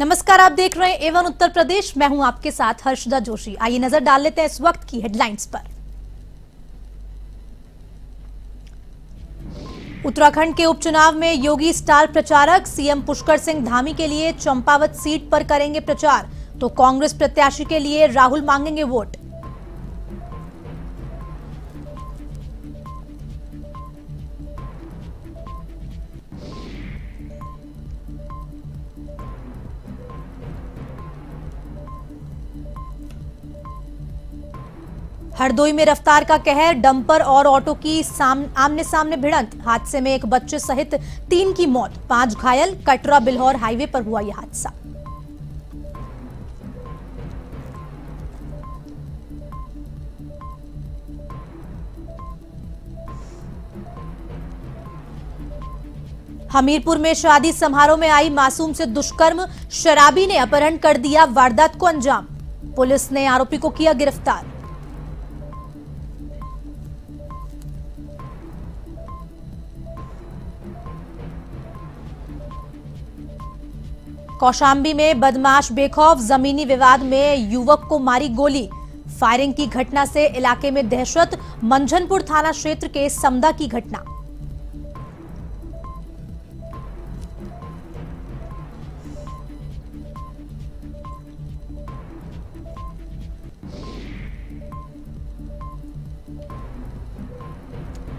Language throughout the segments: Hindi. नमस्कार, आप देख रहे हैं A1 उत्तर प्रदेश। मैं हूं आपके साथ हर्षदा जोशी। आइए नजर डाल लेते हैं इस वक्त की हेडलाइंस पर। उत्तराखंड के उपचुनाव में योगी स्टार प्रचारक सीएम पुष्कर सिंह धामी के लिए चंपावत सीट पर करेंगे प्रचार, तो कांग्रेस प्रत्याशी के लिए राहुल मांगेंगे वोट। हरदोई में रफ्तार का कहर, डंपर और ऑटो की आमने सामने भिड़ंत, हादसे में एक बच्चे सहित 3 की मौत, 5 घायल। कटरा बिल्हौर हाईवे पर हुआ यह हादसा। हमीरपुर में शादी समारोह में आई मासूम से दुष्कर्म, शराबी ने अपहरण कर दिया वारदात को अंजाम, पुलिस ने आरोपी को किया गिरफ्तार। कौशाम्बी में बदमाश बेखौफ, जमीनी विवाद में युवक को मारी गोली, फायरिंग की घटना से इलाके में दहशत, मंझनपुर थाना क्षेत्र के समदा की घटना।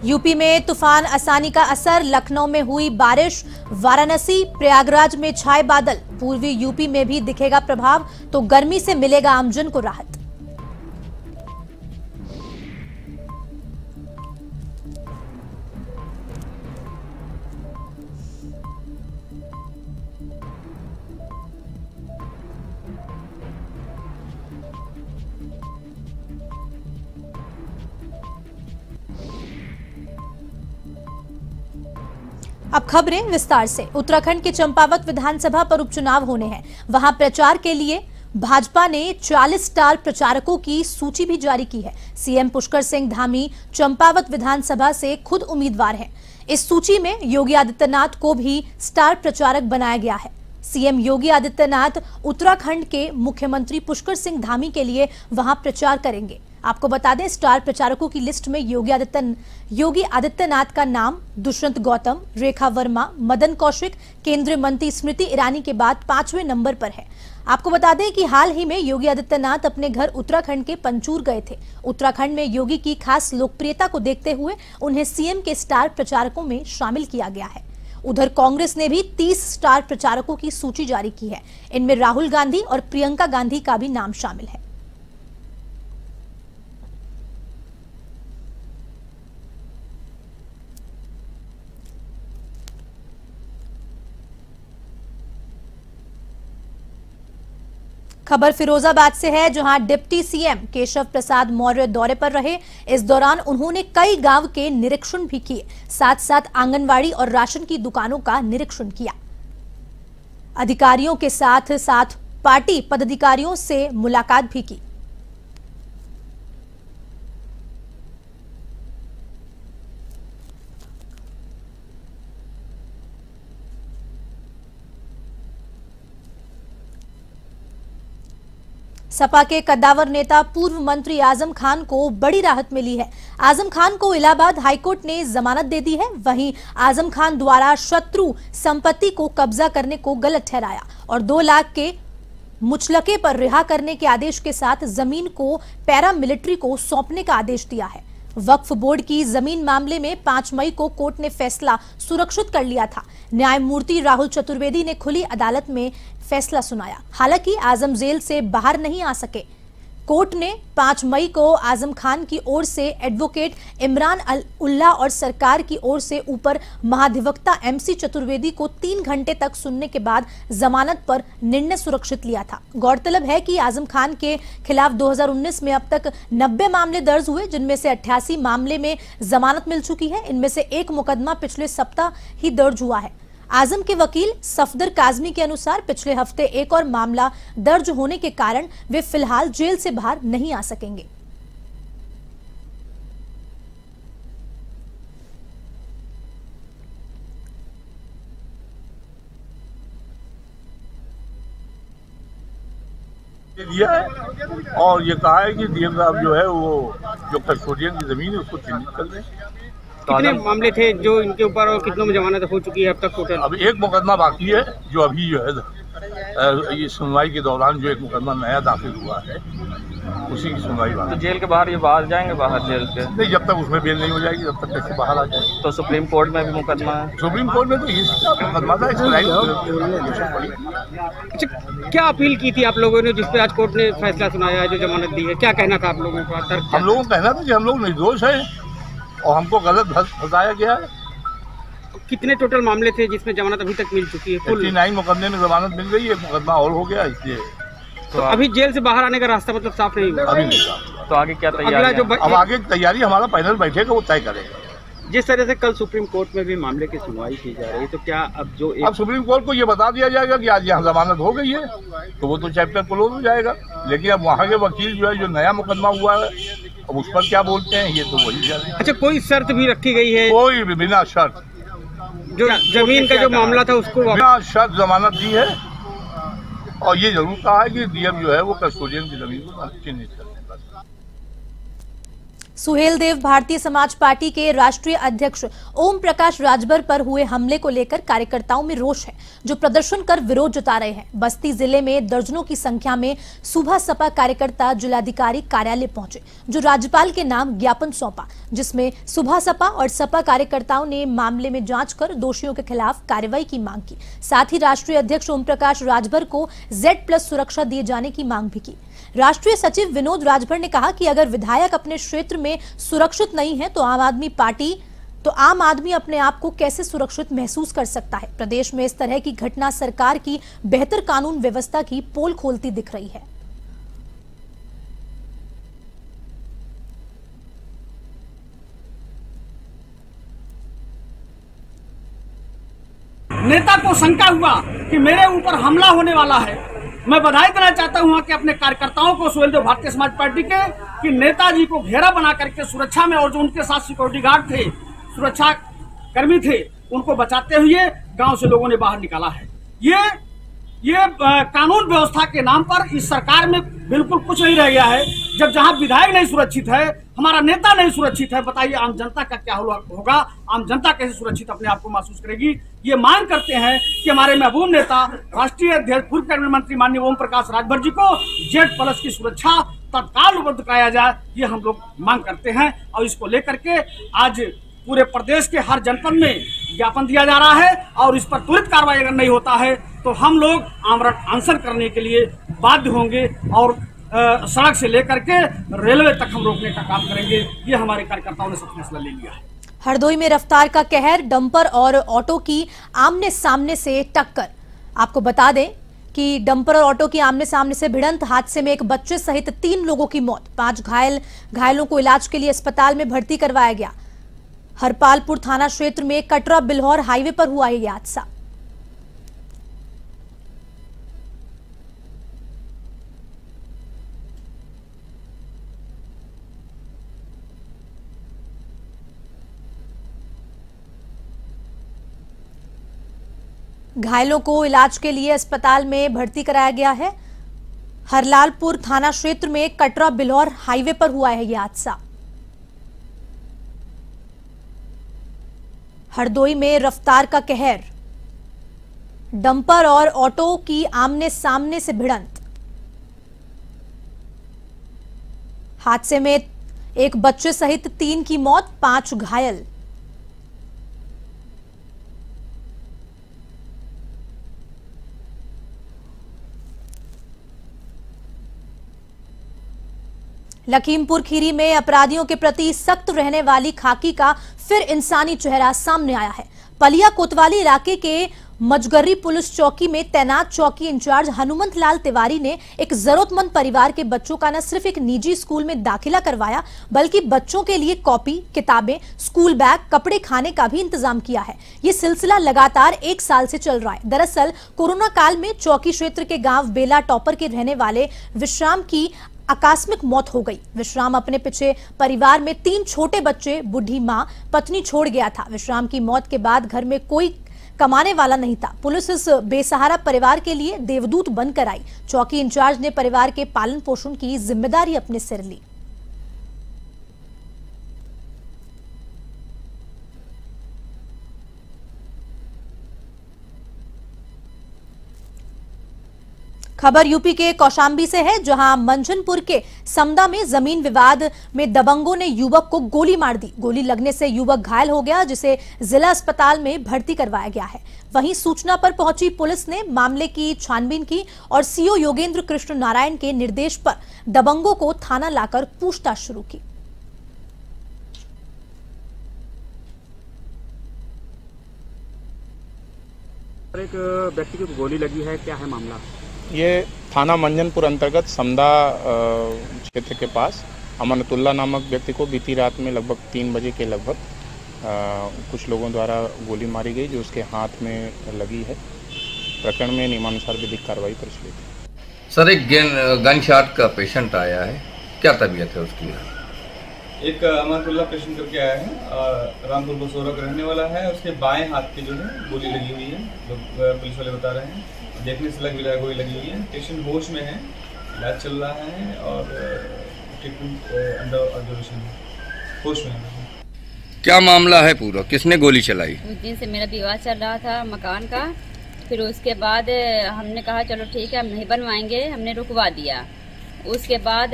यूपी में तूफान असानी का असर, लखनऊ में हुई बारिश, वाराणसी प्रयागराज में छाए बादल, पूर्वी यूपी में भी दिखेगा प्रभाव, तो गर्मी से मिलेगा आमजन को राहत। अब खबरें विस्तार से। उत्तराखंड के चंपावत विधानसभा पर उपचुनाव होने हैं। वहां प्रचार के लिए भाजपा ने 40 स्टार प्रचारकों की सूची भी जारी की है। सीएम पुष्कर सिंह धामी चंपावत विधानसभा से खुद उम्मीदवार हैं। इस सूची में योगी आदित्यनाथ को भी स्टार प्रचारक बनाया गया है। सीएम योगी आदित्यनाथ उत्तराखंड के मुख्यमंत्री पुष्कर सिंह धामी के लिए वहां प्रचार करेंगे। आपको बता दें, स्टार प्रचारकों की लिस्ट में योगी आदित्यनाथ का नाम दुष्यंत गौतम, रेखा वर्मा, मदन कौशिक, केंद्रीय मंत्री स्मृति ईरानी के बाद 5वें नंबर पर है। आपको बता दें कि हाल ही में योगी आदित्यनाथ अपने घर उत्तराखंड के पंचूर गए थे। उत्तराखंड में योगी की खास लोकप्रियता को देखते हुए उन्हें सीएम के स्टार प्रचारकों में शामिल किया गया है। उधर कांग्रेस ने भी 30 स्टार प्रचारकों की सूची जारी की है। इनमें राहुल गांधी और प्रियंका गांधी का भी नाम शामिल है। खबर फिरोजाबाद से है, जहां डिप्टी सीएम केशव प्रसाद मौर्य दौरे पर रहे। इस दौरान उन्होंने कई गांव के निरीक्षण भी किए, साथ साथ आंगनवाड़ी और राशन की दुकानों का निरीक्षण किया। अधिकारियों के साथ साथ पार्टी पदाधिकारियों से मुलाकात भी की। सपा के कद्दावर नेता पूर्व मंत्री आजम खान को बड़ी राहत मिली है। आजम खान को इलाहाबाद हाईकोर्ट ने जमानत दे दी है। वहीं आजम खान द्वारा शत्रु संपत्ति को कब्जा करने को गलत ठहराया और 2 लाख के मुचलके पर रिहा करने के आदेश के साथ जमीन को पैरामिलिट्री को सौंपने का आदेश दिया है। वक्फ बोर्ड की जमीन मामले में 5 मई को कोर्ट ने फैसला सुरक्षित कर लिया था। न्यायमूर्ति राहुल चतुर्वेदी ने खुली अदालत में फैसला सुनाया। हालांकि आजम जेल से बाहर नहीं आ सके। कोर्ट ने 5 मई को आजम खान की ओर से एडवोकेट इमरान उल्लाह और सरकार की ओर से ऊपर महाधिवक्ता एमसी चतुर्वेदी को 3 घंटे तक सुनने के बाद जमानत पर निर्णय सुरक्षित लिया था। गौरतलब है कि आजम खान के खिलाफ 2019 में अब तक 90 मामले दर्ज हुए, जिनमें से 88 मामले में जमानत मिल चुकी है। इनमें से एक मुकदमा पिछले सप्ताह ही दर्ज हुआ है। आजम के वकील सफदर काजमी के अनुसार पिछले हफ्ते एक और मामला दर्ज होने के कारण वे फिलहाल जेल से बाहर नहीं आ सकेंगे। के लिया है और ये कहा है कि डीएम साहब जो है वो जो कस्टोडियन की जमीन है उसको चिन्हित कर दें। कितने मामले थे जो इनके ऊपर और कितनों में जमानत हो चुकी है अब तक टोटल? अब एक मुकदमा बाकी है जो अभी जो है ये सुनवाई के दौरान जो एक मुकदमा नया दाखिल हुआ है उसी की सुनवाई बात। तो जेल के बाहर ये बाहर जाएंगे बाहर जेल के? नहीं, जब तक उसमें बेल नहीं हो जाएगी तब तक कैसे बाहर आ जाएंगे। तो सुप्रीम कोर्ट में भी मुकदमा है? सुप्रीम कोर्ट में तो इस मुकदमा था। अच्छा, क्या अपील की थी आप लोगों ने जिसपे आज कोर्ट ने फैसला सुनाया है, जो जमानत दी है, क्या कहना था आप लोगों को? हम लोगों को कहना था कि हम लोग निर्दोष है और हमको गलत बताया गया है। कितने टोटल मामले थे जिसमें जमानत अभी तक मिल चुकी है? 59 मुकदमे में जमानत मिल गई है, मुकदमा और हो गया इसलिए। तो अभी जेल से बाहर आने का रास्ता मतलब साफ नहीं हुआ अभी नहीं। तो आगे क्या तैयारी? अब आगे तैयारी हमारा पैनल बैठेगा वो तय करेगा। जिस तरह से कल सुप्रीम कोर्ट में भी मामले की सुनवाई की जा रही है तो क्या अब जो अब सुप्रीम कोर्ट को ये बता दिया जाएगा कि आज यहाँ जमानत हो गई है तो वो तो चैप्टर क्लोज हो जाएगा, लेकिन अब वहाँ के वकील जो है जो नया मुकदमा हुआ है अब उस पर क्या बोलते हैं ये तो वही। अच्छा, कोई शर्त भी रखी गई है? कोई भी बिना शर्त जो जमीन का जो मामला था उसको बिना शर्त जमानत दी है और ये जरूर कहा है कि डीएम जो है वो कस्टोडियन की जमीन को चिन्हित कर। सुहेल देव भारतीय समाज पार्टी के राष्ट्रीय अध्यक्ष ओम प्रकाश राजभर पर हुए हमले को लेकर कार्यकर्ताओं में रोष है जो प्रदर्शन कर विरोध जता रहे हैं। बस्ती जिले में दर्जनों की संख्या में सुबह सपा कार्यकर्ता जिलाधिकारी कार्यालय पहुंचे जो राज्यपाल के नाम ज्ञापन सौंपा, जिसमें सुबह सपा और सपा कार्यकर्ताओं ने मामले में जांच कर दोषियों के खिलाफ कार्रवाई की मांग की। साथ ही राष्ट्रीय अध्यक्ष ओम प्रकाश राजभर को Z+ सुरक्षा दिए जाने की मांग भी की। राष्ट्रीय सचिव विनोद राजभर ने कहा कि अगर विधायक अपने क्षेत्र में सुरक्षित नहीं है तो आम आदमी अपने आप को कैसे सुरक्षित महसूस कर सकता है। प्रदेश में इस तरह की घटना सरकार की बेहतर कानून व्यवस्था की पोल खोलती दिख रही है। नेता को शंका हुआ कि मेरे ऊपर हमला होने वाला है। मैं बधाई देना चाहता हूं कि अपने कार्यकर्ताओं को सुहेल देव भारतीय समाज पार्टी के कि नेताजी को घेरा बना करके सुरक्षा में और जो उनके साथ सिक्योरिटी गार्ड थे सुरक्षा कर्मी थे उनको बचाते हुए गांव से लोगों ने बाहर निकाला है। ये कानून व्यवस्था के नाम पर इस सरकार में बिल्कुल कुछ नहीं रह गया है। जब जहाँ विधायक नहीं सुरक्षित है, हमारा नेता नहीं सुरक्षित है, बताइए आम जनता का क्या होगा? आम जनता कैसे सुरक्षित अपने आप को महसूस करेगी? ये मांग करते हैं कि हमारे महबूब नेता राष्ट्रीय अध्यक्ष पूर्व कैबिनेट मंत्री माननीय ओम प्रकाश राजभर जी को Z+ की सुरक्षा तत्काल उपलब्ध कराया जाए, ये हम लोग मांग करते हैं। और इसको लेकर के आज पूरे प्रदेश के हर जनपद में ज्ञापन दिया जा रहा है और इस पर त्वरित कार्रवाई अगर नहीं होता है तो हम लोग आमरण आंसर करने के लिए बाध्य होंगे और सड़क से लेकर के रेलवे तक हम रोकने का काम करेंगे। ये हमारे कार्यकर्ताओं ने सब फैसला ले लिया है। हरदोई में रफ्तार का कहर, डंपर और ऑटो की आमने सामने से टक्कर। आपको बता दें कि डंपर और ऑटो की आमने सामने से भिड़ंत, हादसे में एक बच्चे सहित 3 लोगों की मौत, 5 घायलों को इलाज के लिए अस्पताल में भर्ती करवाया गया। हरपालपुर थाना क्षेत्र में कटरा बिल्हौर हाईवे पर हुआ यह हादसा। घायलों को इलाज के लिए अस्पताल में भर्ती कराया गया है। हरलालपुर थाना क्षेत्र में कटरा बिल्हौर हाईवे पर हुआ है यह हादसा। हरदोई में रफ्तार का कहर, डंपर और ऑटो की आमने सामने से भिड़ंत, हादसे में एक बच्चे सहित 3 की मौत, 5 घायल। लखीमपुर खीरी में अपराधियों के प्रति सख्त रहने वाली खाकी का फिर इंसानी चेहरा सामने आया है। पलिया कोतवाली इलाके के मजगरी पुलिस चौकी में तैनात चौकी इंचार्ज हनुमंत लाल तिवारी ने एक जरूरतमंद परिवार के बच्चों का न सिर्फ एक निजी स्कूल में दाखिला करवाया बल्कि बच्चों के लिए कॉपी, किताबें, स्कूल बैग, कपड़े, खाने का भी इंतजाम किया है। ये सिलसिला लगातार 1 साल से चल रहा है। दरअसल कोरोना काल में चौकी क्षेत्र के गाँव बेला टॉपर के रहने वाले विश्राम की आकस्मिक मौत हो गई। विश्राम अपने पिछले परिवार में 3 छोटे बच्चे, बूढ़ी मां, पत्नी छोड़ गया था। विश्राम की मौत के बाद घर में कोई कमाने वाला नहीं था। पुलिस इस बेसहारा परिवार के लिए देवदूत बनकर आई। चौकी इंचार्ज ने परिवार के पालन पोषण की जिम्मेदारी अपने सिर ली। खबर यूपी के कौशाम्बी से है, जहां मंझनपुर के समदा में जमीन विवाद में दबंगों ने युवक को गोली मार दी। गोली लगने से युवक घायल हो गया, जिसे जिला अस्पताल में भर्ती करवाया गया है। वहीं सूचना पर पहुंची पुलिस ने मामले की छानबीन की और सीओ योगेंद्र कृष्ण नारायण के निर्देश पर दबंगों को थाना लाकर पूछताछ शुरू की। एक व्यक्ति को गोली लगी है, क्या है मामला? ये थाना मंजनपुर अंतर्गत समदा क्षेत्र के पास अमनतुल्ला नामक व्यक्ति को बीती रात में लगभग 3 बजे के लगभग कुछ लोगों द्वारा गोली मारी गई, जो उसके हाथ में लगी है। प्रकरण में नियमानुसार विधिक कार्रवाई कर ली थी। सर, एक गनशॉट का पेशेंट आया है, क्या तबीयत है उसकी? एक अमनतुल्ला पेशेंट करके आया है, रामपुर बसोरा का रहने वाला है। उसके बाएं हाथ की जो है गोली लगी हुई है, जो पुलिस वाले बता रहे हैं। देखने से लग भी रहा है गोली लगी हुई है। पेशेंट होश में है, इलाज चल रहा है और ट्रीटमेंट अंडर ऑब्जर्वेशन है, होश में है। क्या मामला है पूरा, किसने गोली चलाई? उस दिन से मेरा विवाह चल रहा था मकान का, फिर उसके बाद हमने कहा चलो ठीक है, हम नहीं बनवाएंगे, हमने रुकवा दिया। उसके बाद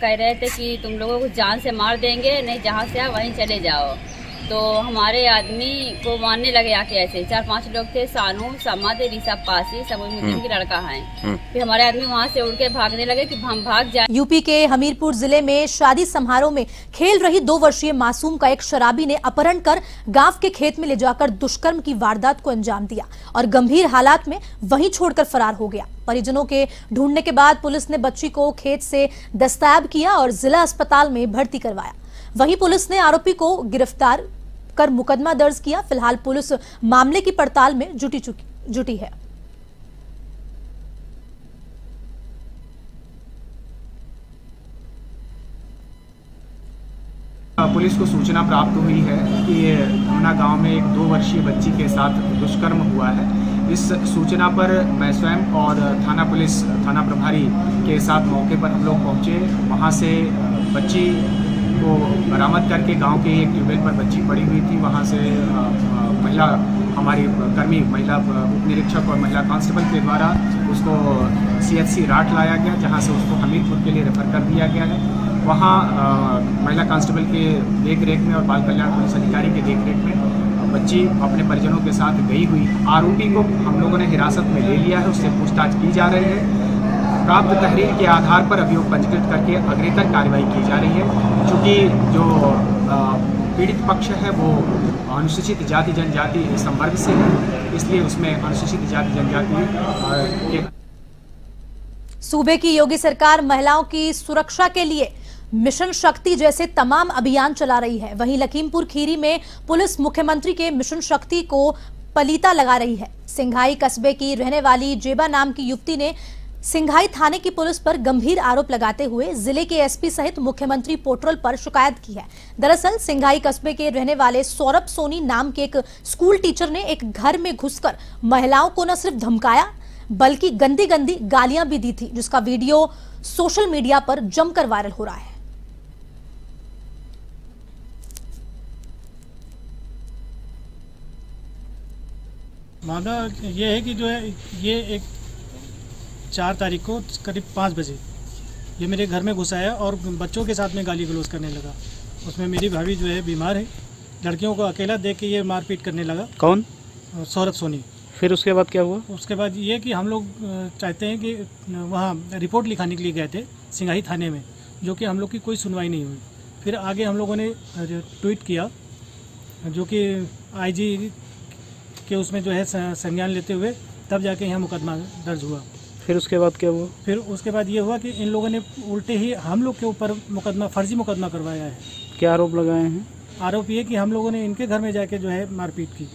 कह रहे थे कि तुम लोगों को जान से मार देंगे, नहीं जहाँ से आओ वहीं चले जाओ। तो हमारे आदमी को मारने लगे आके, ऐसे 4-5 लोग थे, सानू समाद रिसा पासी सब मुस्लिम के लड़का है। फिर हमारे आदमी वहाँ से उड़ के भागने लगे कि हम भाग जाए। यूपी के हमीरपुर जिले में शादी समारोह में खेल रही 2 वर्षीय मासूम का एक शराबी ने अपहरण कर गांव के खेत में ले जाकर दुष्कर्म की वारदात को अंजाम दिया और गंभीर हालात में वहीं छोड़कर फरार हो गया। परिजनों के ढूंढने के बाद पुलिस ने बच्ची को खेत से दस्तायब किया और जिला अस्पताल में भर्ती करवाया। वहीं पुलिस ने आरोपी को गिरफ्तार कर मुकदमा दर्ज किया। फिलहाल पुलिस मामले की पड़ताल में जुटी है। पुलिस को सूचना प्राप्त हुई है कि धमना गांव में एक 2 वर्षीय बच्ची के साथ दुष्कर्म हुआ है। इस सूचना पर मैं स्वयं और थाना प्रभारी के साथ मौके पर हम लोग पहुंचे। वहां से बच्ची को बरामद करके गांव के एक ट्यूबवेल पर बच्ची पड़ी हुई थी, वहां से महिला हमारी कर्मी महिला उप निरीक्षक और महिला कांस्टेबल के द्वारा उसको CHC राट लाया गया, जहां से उसको हमीरपुर के लिए रेफर कर दिया गया है। वहां महिला कांस्टेबल के देखरेख में और बाल कल्याण पुलिस अधिकारी के देखरेख में बच्ची अपने परिजनों के साथ गई हुई। आरोपी को हम लोगों ने हिरासत में ले लिया है, उससे पूछताछ की जा रही है। प्राप्त तहरीर के आधार पर अभियोग पंजीकृत करके अग्रेतर कार्रवाई की जा रही है। चूँकि जो पीड़ित पक्ष है वो अनुसूचित जाति जनजाति संवर्ग से है, इसलिए उसमें अनुसूचित जाति जनजाति के सूबे की योगी सरकार महिलाओं की सुरक्षा के लिए मिशन शक्ति जैसे तमाम अभियान चला रही है। वहीं लखीमपुर खीरी में पुलिस मुख्यमंत्री के मिशन शक्ति को पलीता लगा रही है। सिंघाई कस्बे की रहने वाली जेबा नाम की युवती ने सिंघाई थाने की पुलिस पर गंभीर आरोप लगाते हुए जिले के एसपी सहित मुख्यमंत्री पोर्टल पर शिकायत की है। दरअसल सिंघाई कस्बे के रहने वाले सौरभ सोनी नाम के एक स्कूल टीचर ने एक घर में घुसकर महिलाओं को न सिर्फ धमकाया बल्कि गंदी गंदी गालियां भी दी थी, जिसका वीडियो सोशल मीडिया पर जमकर वायरल हो रहा है। मामला यह है कि जो है ये एक 4 तारीख को करीब 5 बजे ये मेरे घर में घुसा है और बच्चों के साथ में गाली गलौज करने लगा। उसमें मेरी भाभी जो है बीमार है, लड़कियों को अकेला देख के ये मारपीट करने लगा। कौन? सौरभ सोनी। फिर उसके बाद क्या हुआ? उसके बाद ये कि हम लोग चाहते हैं कि वहाँ रिपोर्ट लिखाने के लिए गए थे सिंघाई थाने में, जो कि हम लोग की कोई सुनवाई नहीं हुई। फिर आगे हम लोगों ने ट्वीट किया, जो कि IG के उसमें जो है संज्ञान लेते हुए तब जाके यहाँ मुकदमा दर्ज हुआ। फिर उसके बाद क्या हुआ? फिर उसके बाद ये हुआ कि इन लोगों ने उल्टे ही हम लोग के ऊपर मुकदमा फर्जी मुकदमा करवाया है। क्या आरोप लगाए हैं? आरोप ये कि हम लोगों ने इनके घर में जाके जो है मारपीट की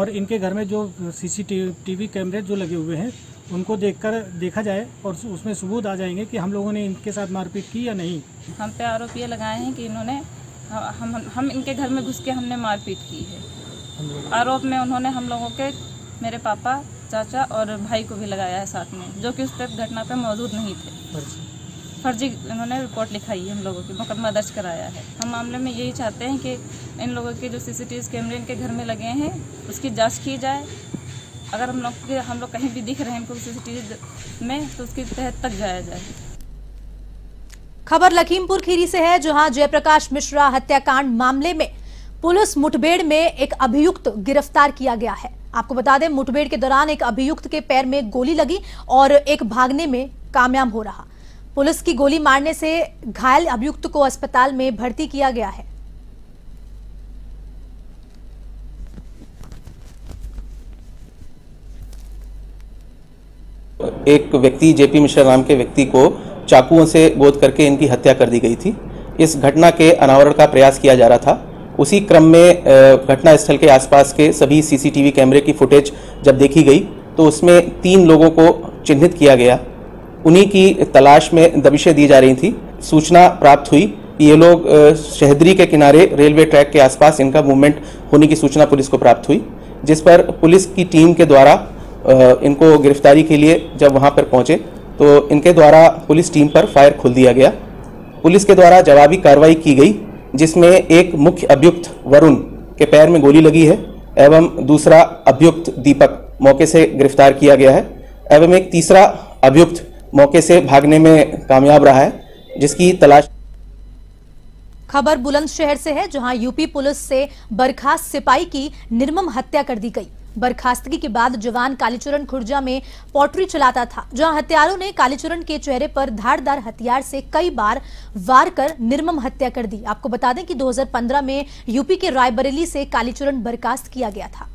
और इनके घर में जो CCTV कैमरे जो लगे हुए हैं उनको देखकर देखा जाए और उसमें सबूत आ जाएंगे कि हम लोगों ने इनके साथ मारपीट की या नहीं। हम पे आरोप ये लगाए हैं कि इन्होंने हम इनके घर में घुस के हमने मारपीट की है आरोप में उन्होंने हम लोगों के मेरे पापा, चाचा और भाई को भी लगाया है साथ में, जो कि उस पर घटना पे मौजूद नहीं थे। फर्जी उन्होंने रिपोर्ट लिखाई है, हम लोगों की मुकदमा दर्ज कराया है। हम मामले में यही चाहते हैं कि इन लोगों के जो सीसीटीवी कैमरे इनके घर में लगे हैं उसकी जाँच की जाए। अगर हम लोग कहीं भी दिख रहे हैं इनको सीसीटीवी में तो उसकी तहत तक जाया जाए। खबर लखीमपुर खीरी से है, जहां जयप्रकाश मिश्रा हत्याकांड मामले में पुलिस मुठभेड़ में एक अभियुक्त गिरफ्तार किया गया है। आपको बता दें, मुठभेड़ के दौरान एक अभियुक्त के पैर में गोली लगी और एक भागने में कामयाब हो रहा। पुलिस की गोली मारने से घायल अभियुक्त को अस्पताल में भर्ती किया गया है। एक व्यक्ति, जेपी मिश्रा नाम के व्यक्ति को चाकुओं से गोद करके इनकी हत्या कर दी गई थी। इस घटना के अनावरण का प्रयास किया जा रहा था। उसी क्रम में घटनास्थल के आसपास के सभी सीसीटीवी कैमरे की फुटेज जब देखी गई तो उसमें 3 लोगों को चिन्हित किया गया। उन्हीं की तलाश में दबिशें दी जा रही थी। सूचना प्राप्त हुई कि ये लोग शहदरी के किनारे रेलवे ट्रैक के आसपास इनका मूवमेंट होने की सूचना पुलिस को प्राप्त हुई, जिस पर पुलिस की टीम के द्वारा इनको गिरफ्तारी के लिए जब वहाँ पर पहुँचे तो इनके द्वारा पुलिस टीम पर फायर खोल दिया गया। पुलिस के द्वारा जवाबी कार्रवाई की गई, जिसमें एक मुख्य अभियुक्त वरुण के पैर में गोली लगी है एवं दूसरा अभियुक्त दीपक मौके से गिरफ्तार किया गया है एवं एक तीसरा अभियुक्त मौके से भागने में कामयाब रहा है, जिसकी तलाश। खबर बुलंदशहर से है, जहां यूपी पुलिस से बर्खास्त सिपाही की निर्मम हत्या कर दी गई। बर्खास्तगी के बाद जवान कालीचरण खुर्जा में पॉटरी चलाता था, जहां हत्यारों ने कालीचरण के चेहरे पर धारदार हथियार से कई बार वार कर निर्मम हत्या कर दी। आपको बता दें कि 2015 में यूपी के रायबरेली से कालीचरण बर्खास्त किया गया था।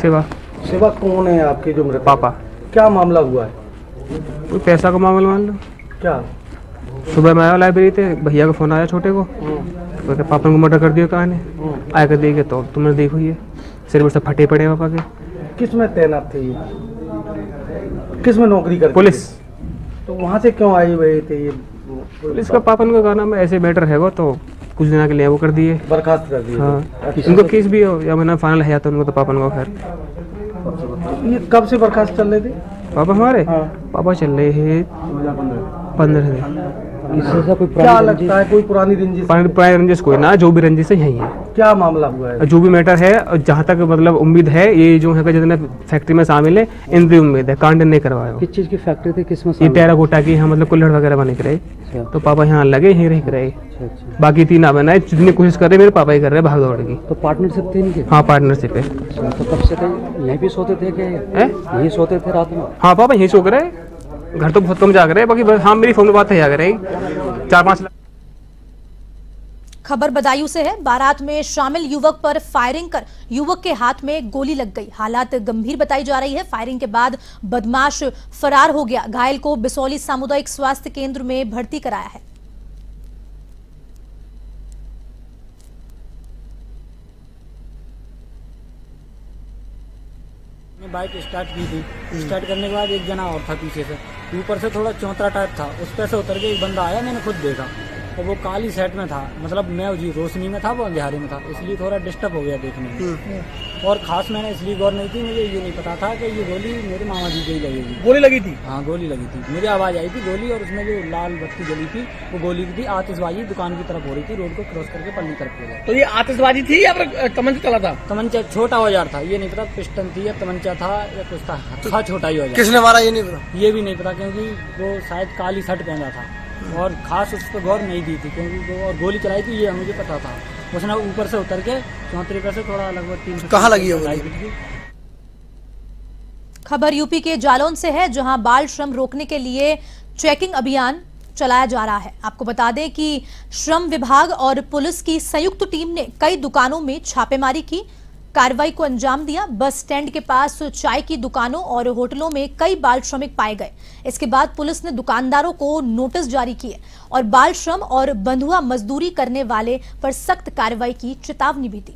सेवा कौन है आपके जो मृत पापा? क्या मामला हुआ है? पैसा का मामला मान लो। क्या सुबह मैं आया लाइब्रेरी थे, भैया का फोन आया छोटे को, तो पापा को मर्डर कर दिया। कहा ने आया कर दिया तो तुमने देखो ये सिर में सब फटे पड़े पापा के। किस में तैनात थे ये? किस में नौकरी करते? पुलिस। तो वहाँ से क्यों आए हुए थे ये? पुलिस का पापा को गाना में ऐसे बैटर है वो, तो कुछ दिनों के लिए वो कर दिए, बर्खास्त कर दिए। हाँ, उनको केस भी हो या महीना फाइनल है तो उनको तो पापन को खैर। ये कब से बर्खास्त चल रहे थे पापा हमारे? पापा चल रहे हैं 15 दिन। इससे कोई क्या लगता है? कोई पुरानी रंजिश? पुरानी रंजिश कोई ना, जो भी रंजिश है यही है। क्या मामला हुआ है? जो भी मैटर है, जहाँ तक मतलब उम्मीद है ये जो है कि जितने फैक्ट्री में शामिल है इनकी उम्मीद है कांड नहीं करवाया। किस चीज़ की फैक्ट्री थी? किसमें? ये टेराकोटा की, यहाँ मतलब कुल्हड़ वगैरह बने कराए, तो पापा यहाँ लगे यहीं रह कराए। बाकी 3 ना बनाए, जितनी कोशिश कर रहे मेरे पापा ही कर रहे भाग दौड़ की। तो पार्टनरशिप थी इनकी? हाँ पार्टनरशिप है। तो कब से यहीं भी सोते थे? यहीं सोते थे रात में? हाँ पापा यहीं सो कर, घर तो बहुत कम जा रहे हैं बाकी। हाँ मेरी फोन में बात है, जा रहे हैं 4-5। खबर बदायूं से है, बारात में शामिल युवक पर फायरिंग कर युवक के हाथ में गोली लग गई। हालात गंभीर बताई जा रही है। फायरिंग के बाद बदमाश फरार हो गया। घायल को बिसौली सामुदायिक स्वास्थ्य केंद्र में भर्ती कराया है। बाइक स्टार्ट की थी, स्टार्ट करने के बाद एक जना और था पीछे से, ऊपर से थोड़ा चौंतरा टाइप था, उस पर से उतर के एक बंदा आया, मैंने खुद देखा। और वो काली सेट में था, मतलब मैं जी रोशनी में था, वो अंधेरे में था, इसलिए थोड़ा डिस्टर्ब हो गया देखने में। और खास मैंने इसलिए गौर नहीं की, मुझे ये नहीं पता था कि ये गोली मेरे मामा जी के ही लगेगी। गोली लगी थी? हाँ गोली लगी थी, मुझे आवाज़ आई थी गोली, और उसमें जो लाल बत्ती जली थी वो गोली की थी। आतिशबाजी दुकान की तरफ हो रही थी, रोड को क्रॉस करके पल्ली तरफ हो गया। तो ये आतिशबाजी थी या फिर तमंचा चला था? तमंचा छोटा औजार था, ये नहीं पता पिस्टन थी या तमंचा था या कुछ था, छोटा ही औजार। किसने मारा ये नहीं पता? ये भी नहीं पता, क्योंकि वो शायद काली शर्ट पहना था और खास उस पर गौर नहीं दी थी, क्योंकि और गोली चलाई थी ये मुझे पता था। उसने ऊपर से उतर के चौंतरे पर से थोड़ा लगभग 300। कहाँ लगी है? खबर यूपी के जालौन से है, जहां बाल श्रम रोकने के लिए चेकिंग अभियान चलाया जा रहा है। आपको बता दें कि श्रम विभाग और पुलिस की संयुक्त टीम ने कई दुकानों में छापेमारी की, कार्रवाई को अंजाम दिया। बस स्टैंड के पास चाय की दुकानों और होटलों में कई बाल श्रमिक पाए गए। इसके बाद पुलिस ने दुकानदारों को नोटिस जारी किए और बाल श्रम और बंधुआ मजदूरी करने वाले पर सख्त कार्रवाई की चेतावनी भी दी।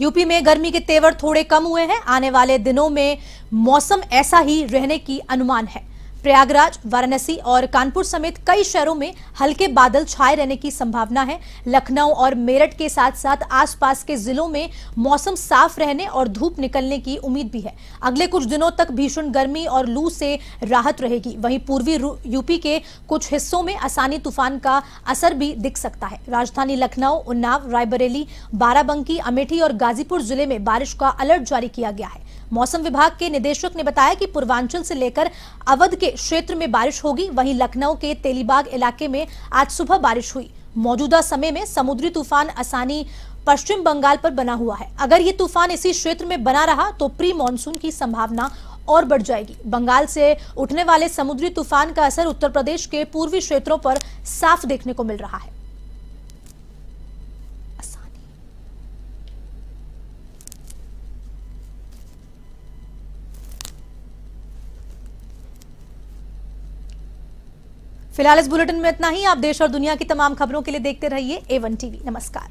यूपी में गर्मी के तेवर थोड़े कम हुए हैं। आने वाले दिनों में मौसम ऐसा ही रहने की अनुमान है। प्रयागराज, वाराणसी और कानपुर समेत कई शहरों में हल्के बादल छाए रहने की संभावना है। लखनऊ और मेरठ के साथ साथ आसपास के जिलों में मौसम साफ रहने और धूप निकलने की उम्मीद भी है। अगले कुछ दिनों तक भीषण गर्मी और लू से राहत रहेगी। वहीं पूर्वी यूपी के कुछ हिस्सों में आसानी तूफान का असर भी दिख सकता है। राजधानी लखनऊ, उन्नाव, रायबरेली, बाराबंकी, अमेठी और गाजीपुर जिले में बारिश का अलर्ट जारी किया गया है। मौसम विभाग के निदेशक ने बताया कि पूर्वांचल से लेकर अवध के क्षेत्र में बारिश होगी। वहीं लखनऊ के तेलीबाग इलाके में आज सुबह बारिश हुई। मौजूदा समय में समुद्री तूफान आसानी पश्चिम बंगाल पर बना हुआ है। अगर ये तूफान इसी क्षेत्र में बना रहा तो प्री मानसून की संभावना और बढ़ जाएगी। बंगाल से उठने वाले समुद्री तूफान का असर उत्तर प्रदेश के पूर्वी क्षेत्रों पर साफ देखने को मिल रहा है। फिलहाल इस बुलेटिन में इतना ही। आप देश और दुनिया की तमाम खबरों के लिए देखते रहिए A1 TV। नमस्कार।